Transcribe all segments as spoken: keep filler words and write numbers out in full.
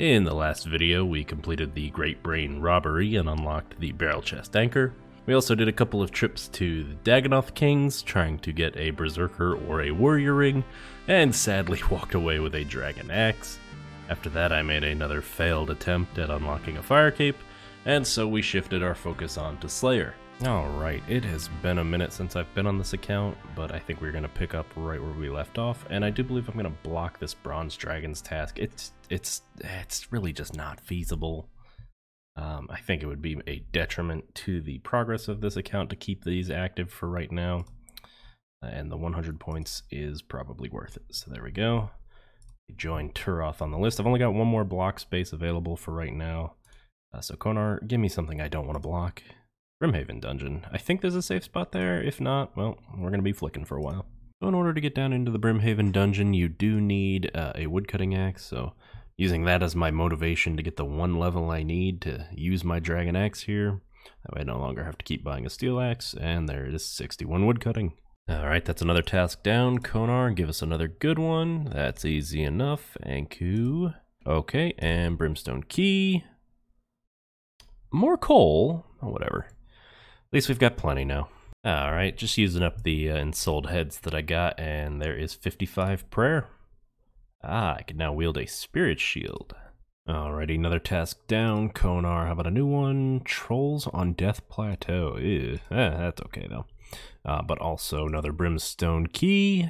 In the last video, we completed the Great Brain Robbery and unlocked the Barrel Chest Anchor. We also did a couple of trips to the Dagonoth Kings, trying to get a Berserker or a Warrior Ring, and sadly walked away with a Dragon Axe. After that, I made another failed attempt at unlocking a Fire Cape, and so we shifted our focus on to Slayer. Alright, it has been a minute since I've been on this account, but I think we're going to pick up right where we left off, and I do believe I'm going to block this Bronze Dragon's task. It's it's it's really just not feasible. Um, I think it would be a detriment to the progress of this account to keep these active for right now, and the one hundred points is probably worth it. So there we go. Join Turoth on the list. I've only got one more block space available for right now, uh, so Konar, give me something I don't want to block. Brimhaven dungeon. I think there's a safe spot there. If not, well, we're gonna be flicking for a while. So in order to get down into the Brimhaven dungeon, you do need uh, a woodcutting axe. So using that as my motivation to get the one level I need to use my Dragon Axe here. That way I no longer have to keep buying a steel axe. And there it is, sixty-one woodcutting. All right, that's another task down. Konar, give us another good one. That's easy enough. Anku. Okay, and Brimstone key. More coal. Oh, whatever. At least we've got plenty now. Alright, just using up the uh, Ensouled heads that I got, and there is fifty-five prayer. Ah, I can now wield a Spirit shield. Alrighty, another task down. Konar, how about a new one? Trolls on Death Plateau. Ew. Eh, that's okay though. Uh, but also another Brimstone key.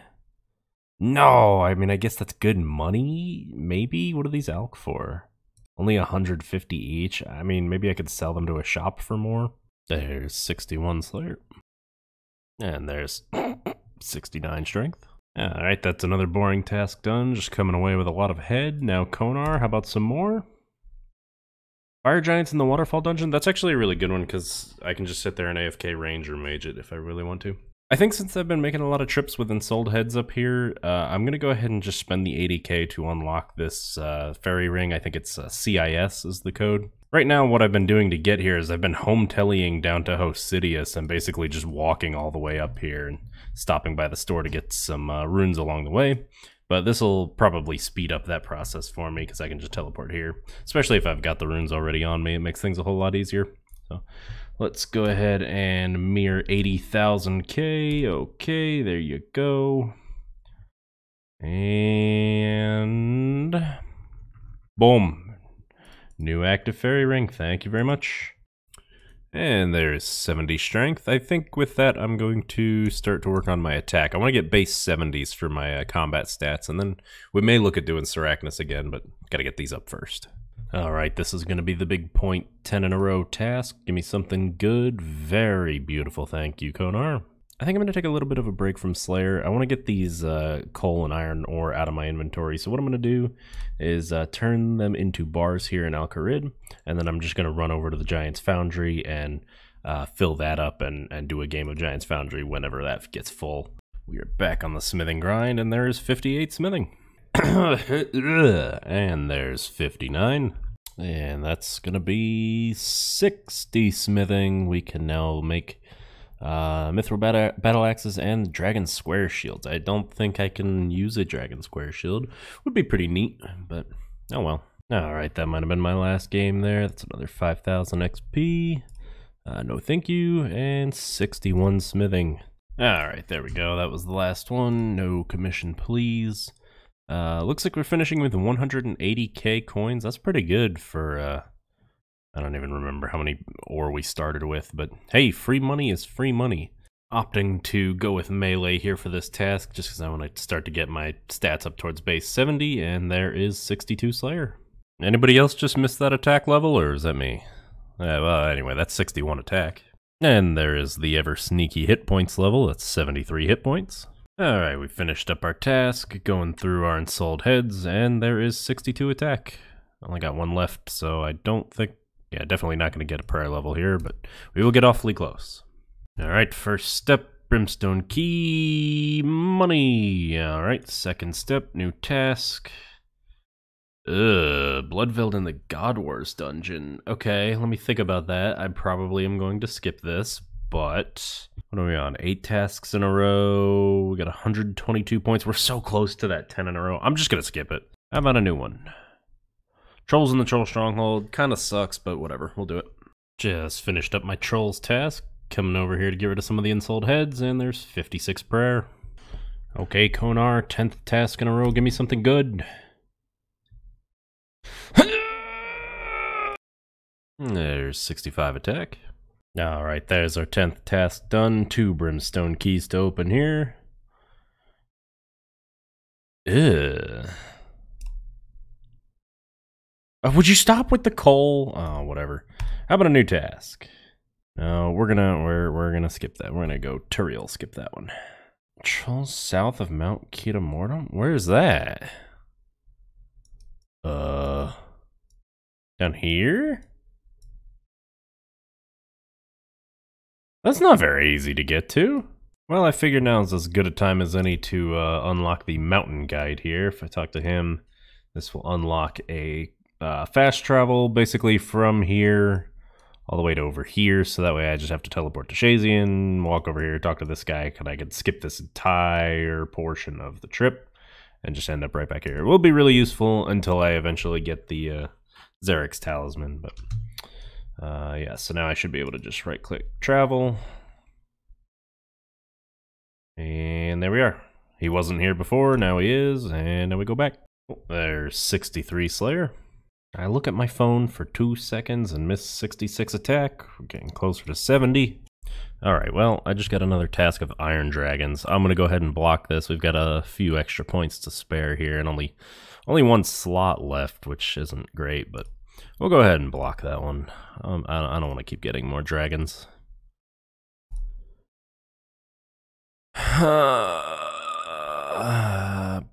No, I mean, I guess that's good money, maybe? What are these elk for? Only one hundred fifty each? I mean, maybe I could sell them to a shop for more. There's sixty-one Slayer, and there's sixty-nine strength. Alright, that's another boring task done, just coming away with a lot of head. Now Konar, how about some more? Fire Giants in the Waterfall Dungeon? That's actually a really good one, because I can just sit there and A F K range or mage it if I really want to. I think since I've been making a lot of trips with Ensouled heads up here, uh, I'm going to go ahead and just spend the eighty K to unlock this uh, Fairy ring. I think it's uh, C I S is the code. Right now, what I've been doing to get here is I've been home tellying down to Hosidius and basically just walking all the way up here and stopping by the store to get some uh, runes along the way. But this will probably speed up that process for me because I can just teleport here. Especially if I've got the runes already on me, it makes things a whole lot easier. So let's go ahead and mirror eighty thousand K. Okay, there you go. And boom. New active Fairy ring, thank you very much. And there's seventy strength. I think with that I'm going to start to work on my attack. I want to get base seventies for my uh, combat stats, and then we may look at doing Seracnis again, but gotta get these up first. Alright, this is gonna be the big point ten in a row task. Give me something good. Very beautiful, thank you, Konar. I think I'm gonna take a little bit of a break from Slayer. I want to get these uh, coal and iron ore out of my inventory. So what I'm gonna do is uh, turn them into bars here in Al Karid, and then I'm just gonna run over to the Giant's Foundry and uh, fill that up and, and do a game of Giant's Foundry whenever that gets full. We are back on the smithing grind, and there is fifty-eight smithing. And there's fifty-nine. And that's gonna be sixty smithing. We can now make Uh, Mithril battle, battle axes and Dragon square shields. I don't think I can use a Dragon square shield. Would be pretty neat, but oh well. Alright, that might have been my last game there. That's another five thousand X P. Uh, no thank you, and sixty-one smithing. Alright, there we go. That was the last one. No commission, please. Uh, looks like we're finishing with one hundred eighty K coins. That's pretty good for, uh, I don't even remember how many ore we started with, but hey, free money is free money. Opting to go with melee here for this task, just because I want to start to get my stats up towards base seventy, and there is sixty-two Slayer. Anybody else just missed that attack level, or is that me? Uh, well, anyway, that's sixty-one attack. And there is the ever sneaky hit points level, that's seventy-three hit points. Alright, we finished up our task, going through our Ensouled heads, and there is sixty-two attack. Only got one left, so I don't think... Yeah, definitely not going to get a prayer level here, but we will get awfully close. Alright, first step, Brimstone key, money. Alright, second step, new task. Ugh, Bloodveld in the God Wars dungeon. Okay, let me think about that. I probably am going to skip this, but... What are we on? Eight tasks in a row. We got one hundred twenty-two points. We're so close to that ten in a row. I'm just going to skip it. How about a new one? Trolls in the Troll Stronghold kind of sucks, but whatever. We'll do it. Just finished up my Trolls task. Coming over here to get rid of some of the Ensouled heads, and there's fifty-six prayer. Okay, Konar, tenth task in a row. Give me something good. There's sixty-five attack. Alright, there's our tenth task done. Two brimstone keys to open here. Ew. Oh, would you stop with the coal? Oh, whatever. How about a new task? No, we're gonna we're we're gonna skip that. We're gonna go Turiel, skip that one. Trolls south of Mount Kitamortum? Where's that? Uh down here? That's not very easy to get to. Well, I figure now is as good a time as any to uh, unlock the mountain guide here. If I talk to him, this will unlock a uh, fast travel basically from here all the way to over here. So that way I just have to teleport to Shazian, walk over here, talk to this guy, and I can skip this entire portion of the trip and just end up right back here. It will be really useful until I eventually get the uh, Xerix Talisman, but... Uh, yeah, so now I should be able to just right-click travel. And there we are. He wasn't here before, now he is, and now we go back. Oh, there's sixty-three Slayer. I look at my phone for two seconds and miss sixty-six attack. We're getting closer to seventy. Alright, well, I just got another task of Iron Dragons. I'm going to go ahead and block this. We've got a few extra points to spare here, and only, only one slot left, which isn't great, but... We'll go ahead and block that one. Um, I don't, don't want to keep getting more dragons. Uh,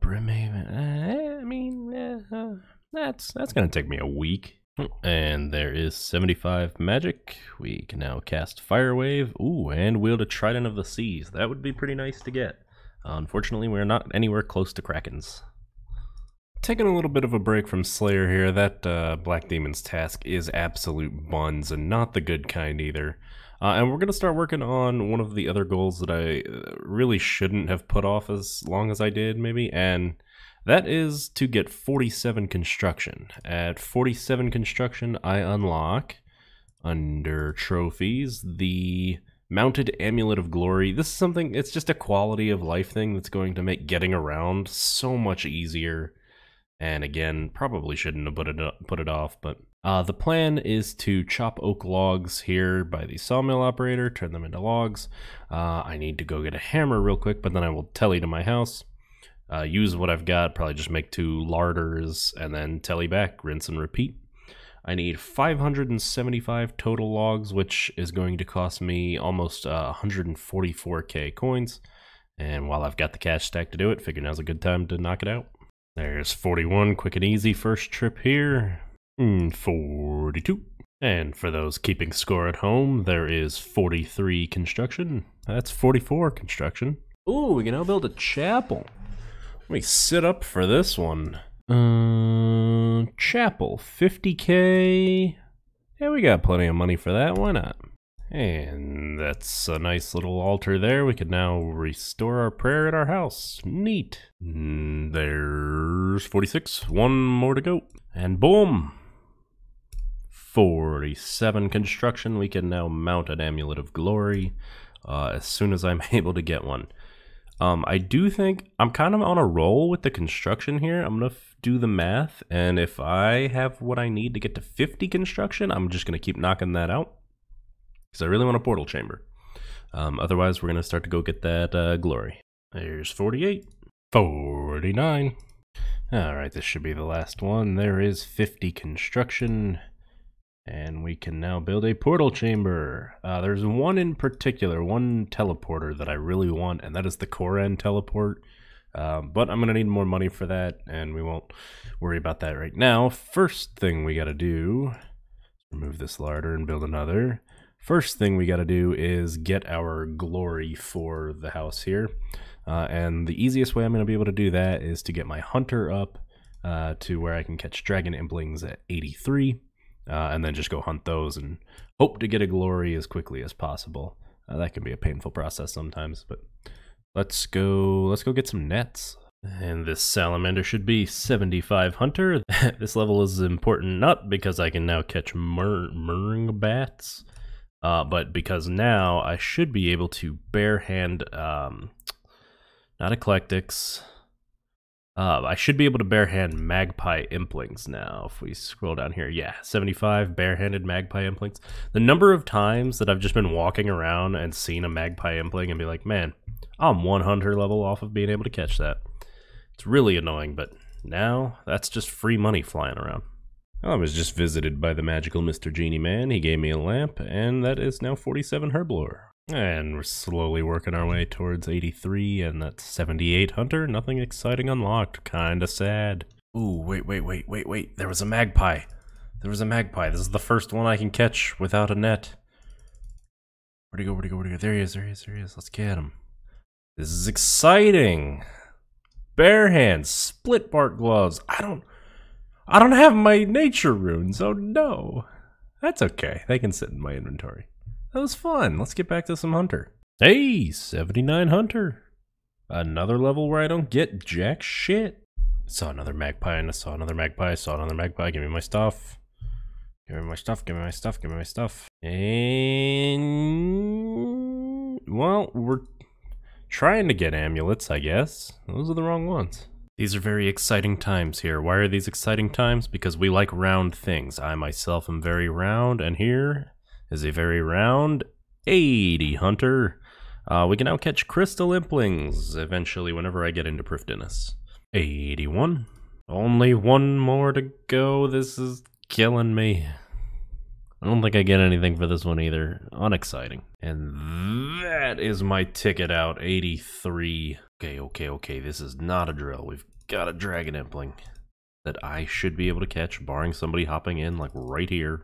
Brimhaven. I mean, uh, that's that's gonna take me a week. And there is seventy-five magic. We can now cast Fire Wave. Ooh, and wield a Trident of the Seas. That would be pretty nice to get. Uh, unfortunately, we're not anywhere close to Krakens. Taking a little bit of a break from Slayer here. That uh, Black Demon's task is absolute buns and not the good kind either. Uh, and we're going to start working on one of the other goals that I really shouldn't have put off as long as I did maybe. And that is to get forty-seven construction. At forty-seven construction I unlock under trophies the Mounted Amulet of Glory. This is something, it's just a quality of life thing that's going to make getting around so much easier. And again, probably shouldn't have put it up, put it off, but uh, the plan is to chop oak logs here by the sawmill operator, turn them into logs. Uh, I need to go get a hammer real quick, but then I will telly to my house, uh, use what I've got, probably just make two larders, and then telly back, rinse and repeat. I need five hundred seventy-five total logs, which is going to cost me almost uh, one hundred forty-four K coins. And while I've got the cash stack to do it, figure now's a good time to knock it out. There's forty-one, quick and easy first trip here, mm, forty-two. And for those keeping score at home, there is forty-three construction. That's forty-four construction. Ooh, we can now build a chapel. Let me sit up for this one. Uh, chapel, fifty K. Yeah, we got plenty of money for that, why not? And that's a nice little altar there. We can now restore our prayer at our house. Neat. There's forty-six. One more to go. And boom. forty-seven construction. We can now mount an Amulet of Glory uh, as soon as I'm able to get one. Um, I do think I'm kind of on a roll with the construction here. I'm going to do the math. And if I have what I need to get to fifty construction, I'm just going to keep knocking that out. Because I really want a portal chamber. Um, otherwise, we're going to start to go get that uh, glory. There's forty-eight. forty-nine. Alright, this should be the last one. There is fifty construction. And we can now build a portal chamber. Uh, there's one in particular, one teleporter that I really want, and that is the Koran teleport. Uh, but I'm going to need more money for that, and we won't worry about that right now. First thing we got to do is remove this larder and build another. First thing we got to do is get our glory for the house here. Uh, and the easiest way I'm going to be able to do that is to get my hunter up uh, to where I can catch dragon implings at eighty-three. Uh, and then just go hunt those and hope to get a glory as quickly as possible. Uh, that can be a painful process sometimes. But let's go, let's go get some nets. And this salamander should be seventy-five hunter. This level is important not because I can now catch mur murring bats, uh, but because now I should be able to bare hand, um, not eclectics. Uh, I should be able to bare hand magpie implings now. If we scroll down here, yeah, seventy-five bare-handed magpie implings. The number of times that I've just been walking around and seen a magpie impling and be like, man, I'm one hunter level off of being able to catch that. It's really annoying, but now that's just free money flying around. I was just visited by the magical Mister Genie Man. He gave me a lamp, and that is now forty-seven herblore. And we're slowly working our way towards eighty-three, and that's seventy-eight hunter. Nothing exciting unlocked. Kinda sad. Ooh, wait, wait, wait, wait, wait. There was a magpie. There was a magpie. This is the first one I can catch without a net. Where'd he go, where'd he go, where'd he go? There he is, there he is, there he is. Let's get him. This is exciting. Bare hands, split bark gloves. I don't, I don't have my nature runes, oh no. That's okay, they can sit in my inventory. That was fun. Let's get back to some hunter. Hey, seventy-nine hunter. Another level where I don't get jack shit. I saw another magpie and I saw another magpie. I saw another magpie. Give me my stuff. Give me my stuff. Give me my stuff. Give me my stuff. And well, we're trying to get amulets, I guess. Those are the wrong ones. These are very exciting times here. Why are these exciting times? Because we like round things. I myself am very round, and here is a very round eighty hunter. Uh, we can now catch crystal implings eventually whenever I get into Priftinus. eighty-one. Only one more to go. This is killing me. I don't think I get anything for this one either. Unexciting. And that is my ticket out. eighty-three. Okay, okay, okay. This is not a drill. We've got a dragon impling that I should be able to catch, barring somebody hopping in like right here.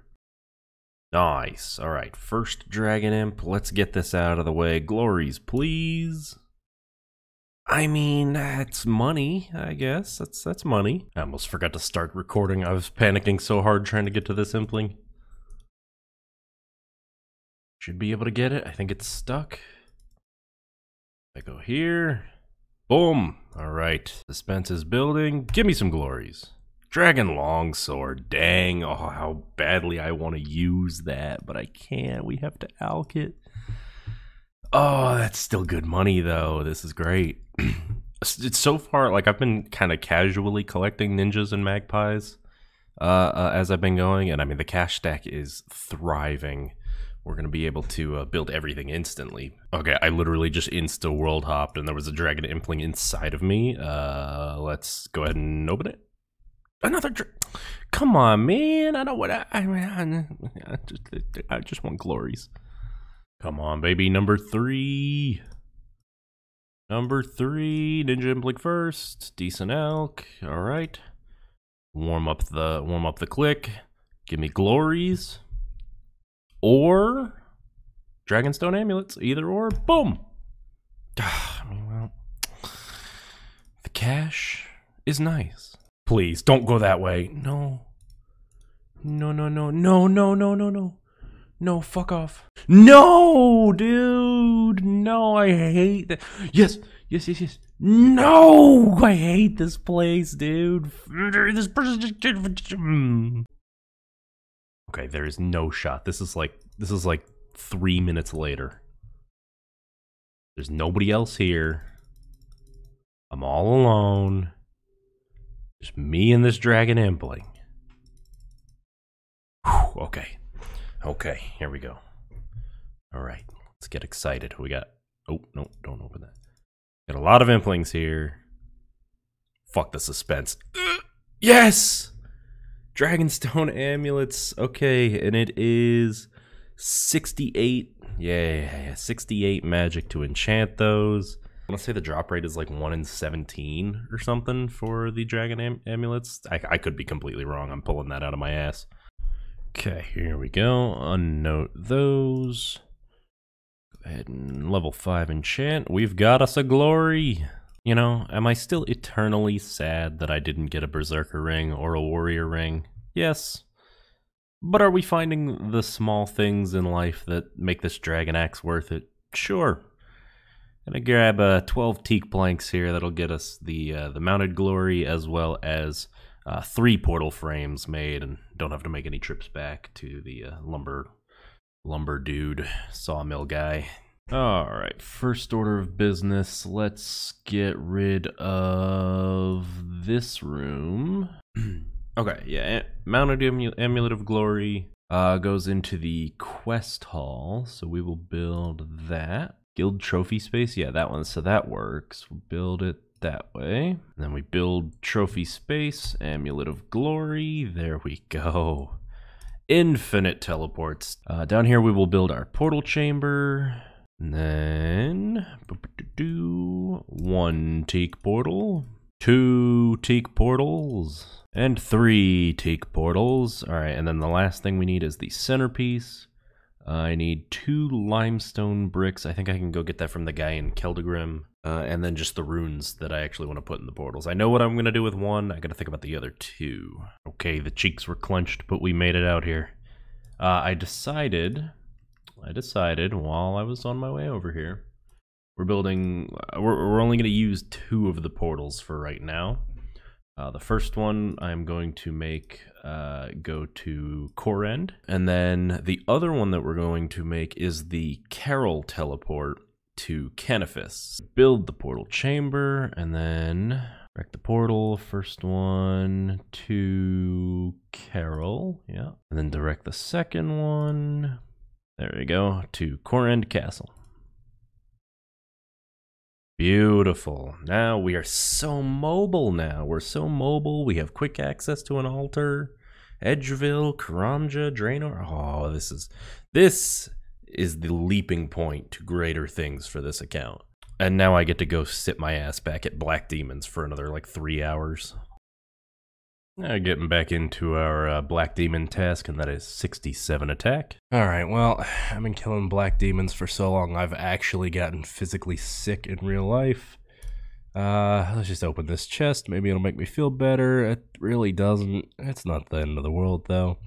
Nice. All right, first dragon imp. Let's get this out of the way. Glories, please. I mean, that's money, I guess. That's that's money. I almost forgot to start recording. I was panicking so hard trying to get to this impling. Should be able to get it. I think it's stuck. I go here. Boom. All right. Suspense is building. Give me some glories. Dragon longsword, dang, oh, how badly I want to use that, but I can't, we have to alk it. Oh, that's still good money though, this is great. It's so far, like I've been kind of casually collecting ninjas and magpies uh, uh, as I've been going, and I mean the cash stack is thriving. We're going to be able to uh, build everything instantly. Okay, I literally just insta-world hopped and there was a dragon impling inside of me. Uh, let's go ahead and open it. Another dr Come on, man. I don't want to. I, I, I, just, I just want glories. Come on, baby. Number three. Number three. Ninja impling first. Decent elk. All right. Warm up the warm up the click. Give me glories. Or Dragonstone amulets. Either or. Boom. I mean, well, the cash is nice. Please, don't go that way. No. No, no, no, no, no, no, no, no. No, fuck off. No, dude. No, I hate that. Yes, yes, yes, yes. No, I hate this place, dude. This person just... Okay, there is no shot. This is like, this is like three minutes later. There's nobody else here. I'm all alone. Just me and this dragon impling. Whew, okay. Okay, here we go. Alright, let's get excited. We got... Oh, no, don't open that. Got a lot of implings here. Fuck the suspense. Uh, yes! Dragonstone amulets. Okay, and it is sixty-eight. Yeah, yeah, yeah, sixty-eight magic to enchant those. I want to say the drop rate is like one in seventeen or something for the dragon am amulets. I, I could be completely wrong. I'm pulling that out of my ass. Okay, here we go. Unnote those. Go ahead and level five enchant. We've got us a glory. You know, am I still eternally sad that I didn't get a Berserker ring or a Warrior ring? Yes. But are we finding the small things in life that make this Dragon Axe worth it? Sure. Gonna grab uh, twelve teak planks here. That'll get us the uh, the Mounted Glory as well as uh, three portal frames made, and don't have to make any trips back to the uh, lumber lumber dude sawmill guy. All right, first order of business. Let's get rid of this room. Okay, yeah, Mounted Amul Amulet of Glory uh, goes into the quest hall, so we will build that. Guild trophy space, yeah, that one, so that works. We'll build it that way. And then we build trophy space, Amulet of Glory, there we go. Infinite teleports. Uh, down here we will build our portal chamber, and then one teak portal, two teak portals, and three teak portals. All right, and then the last thing we need is the centerpiece. Uh, I need two limestone bricks. I think I can go get that from the guy in Keldegrim. Uh, and then just the runes that I actually want to put in the portals. I know what I'm going to do with one. I got to think about the other two. Okay, the cheeks were clenched, but we made it out here. Uh, I decided, I decided while I was on my way over here, we're building, we're, we're only going to use two of the portals for right now. Uh, the first one I'm going to make uh, go to Corend, and then the other one that we're going to make is the Carol teleport to Kenefis. Build the portal chamber, and then wreck the portal. First one to Carol, yeah, and then direct the second one. There we go, to Corend Castle. Beautiful. Now we are so mobile now. We're so mobile. We have quick access to an altar. Edgeville, Karamja, Draenor. Oh, this is this is the leaping point to greater things for this account. And now I get to go sit my ass back at Black Demons for another like three hours. Now getting back into our uh, Black Demon task, and that is sixty-seven attack. Alright, well, I've been killing Black Demons for so long, I've actually gotten physically sick in real life. Uh, let's just open this chest, maybe it'll make me feel better. It really doesn't. It's not the end of the world, though.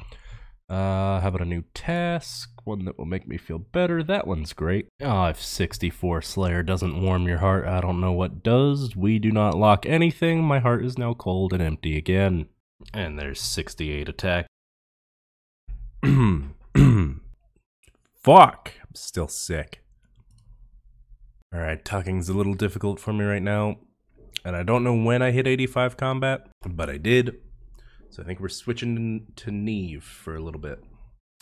Uh, how about a new task? One that will make me feel better. That one's great. Oh, if sixty-four Slayer doesn't warm your heart, I don't know what does. We do not lock anything. My heart is now cold and empty again. And there's sixty-eight attack. Fuck! I'm still sick. Alright, tucking's a little difficult for me right now. And I don't know when I hit eighty-five combat, but I did. So I think we're switching to Neve for a little bit.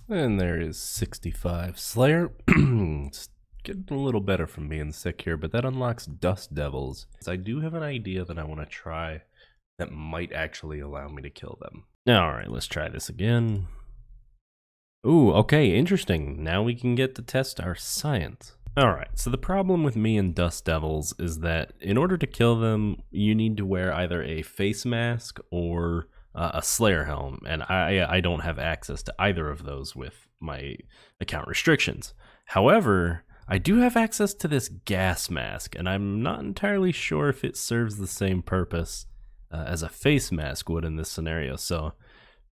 And there is sixty-five Slayer. It's getting a little better from being sick here, but that unlocks Dust Devils. So I do have an idea that I want to try that might actually allow me to kill them. All right, let's try this again. Ooh, okay, interesting. Now we can get to test our science. All right, so the problem with me and Dust Devils is that in order to kill them, you need to wear either a face mask or uh, a Slayer helm, and I, I don't have access to either of those with my account restrictions. However, I do have access to this gas mask, and I'm not entirely sure if it serves the same purpose Uh, as a face mask would in this scenario. So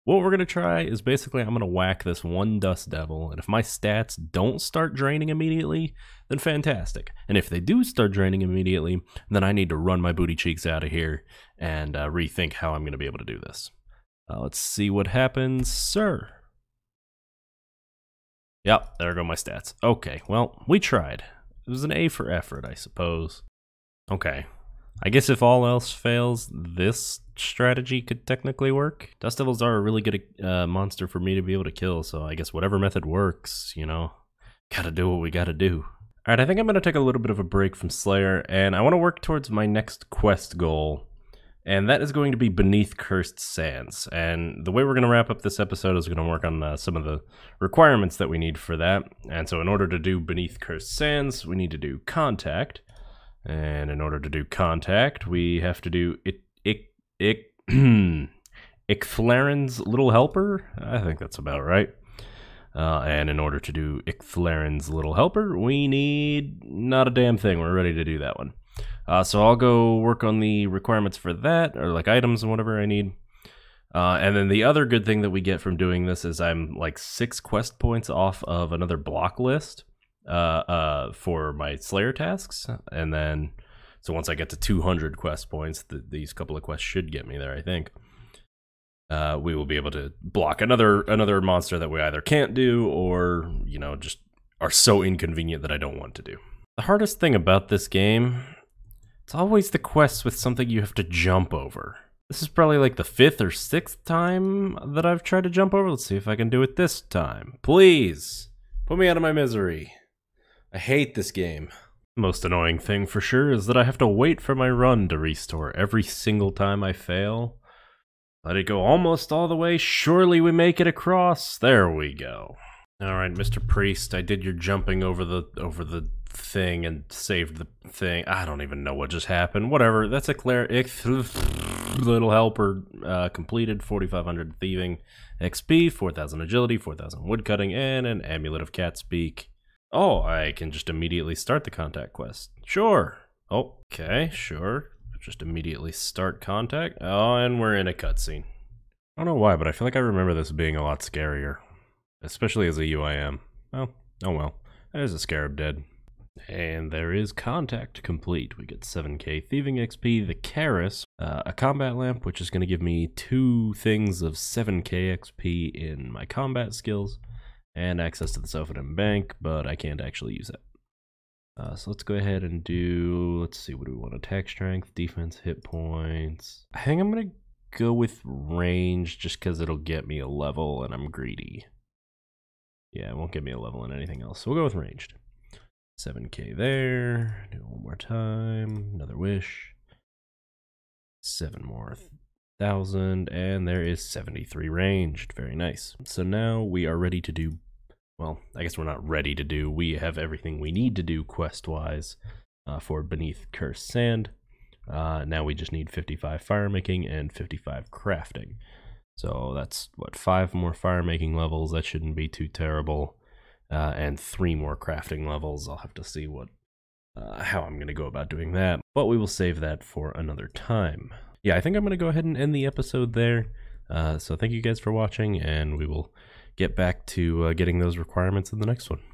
what we're going to try is basically I'm going to whack this one Dust Devil, and if my stats don't start draining immediately, then fantastic. And if they do start draining immediately, then I need to run my booty cheeks out of here and uh, rethink how I'm going to be able to do this. Uh, let's see what happens, sir. Yep, there go my stats. Okay, well, we tried. It was an A for effort, I suppose. Okay. I guess if all else fails, this strategy could technically work. Dust Devils are a really good uh, monster for me to be able to kill, so I guess whatever method works, you know, gotta do what we gotta do. All right, I think I'm gonna take a little bit of a break from Slayer, and I wanna work towards my next quest goal, and that is going to be Beneath Cursed Sands. And the way we're gonna wrap up this episode is we're gonna work on uh, some of the requirements that we need for that. And so in order to do Beneath Cursed Sands, we need to do Contact. And in order to do Contact, we have to do it, it, it, Ichthlarin's Little Helper. I think that's about right. Uh, and in order to do Ichthlarin's Little Helper, we need not a damn thing. We're ready to do that one. Uh, so I'll go work on the requirements for that, or like items and whatever I need. Uh, and then the other good thing that we get from doing this is I'm like six quest points off of another block list. uh, uh, for my Slayer tasks. And then, so once I get to two hundred quest points, th these couple of quests should get me there, I think. Uh, we will be able to block another another monster that we either can't do or, you know, just are so inconvenient that I don't want to do. The hardest thing about this game, it's always the quests with something you have to jump over. This is probably like the fifth or sixth time that I've tried to jump over. Let's see if I can do it this time. Please, put me out of my misery. I hate this game. The most annoying thing for sure is that I have to wait for my run to restore every single time I fail. Let it go almost all the way. Surely we make it across. There we go. All right, Mister Priest, I did your jumping over the over the thing and saved the thing. I don't even know what just happened. Whatever. That's a cleric. Ichthlarin's Little Helper uh, completed. forty-five hundred thieving X P, four thousand agility, four thousand woodcutting, and an amulet of catspeak. Oh, I can just immediately start the contact quest. Sure. Okay, sure. Just immediately start contact. Oh, and we're in a cutscene. I don't know why, but I feel like I remember this being a lot scarier. Especially as a U I M. Well, oh well. There's a scarab dead. And there is contact complete. We get seven K thieving X P, the Karis, uh, a combat lamp, which is going to give me two things of seven K X P in my combat skills, and access to the Sophodon Bank, but I can't actually use it. Uh, so let's go ahead and do, let's see, what do we want? Attack strength, defense, hit points. I think I'm going to go with range just because it'll get me a level and I'm greedy. Yeah, it won't get me a level and anything else. So we'll go with ranged. seven K there. Do it one more time. Another wish. Seven more thousand. And there is seventy-three ranged. Very nice. So now we are ready to do. Well, I guess we're not ready to do. We have everything we need to do quest-wise uh, for Beneath Cursed Sand. Uh, now we just need fifty-five firemaking and fifty-five crafting. So that's, what, five more firemaking levels? That shouldn't be too terrible. Uh, and three more crafting levels. I'll have to see what uh, how I'm going to go about doing that. But we will save that for another time. Yeah, I think I'm going to go ahead and end the episode there. Uh, so thank you guys for watching, and we will get back to uh, getting those requirements in the next one.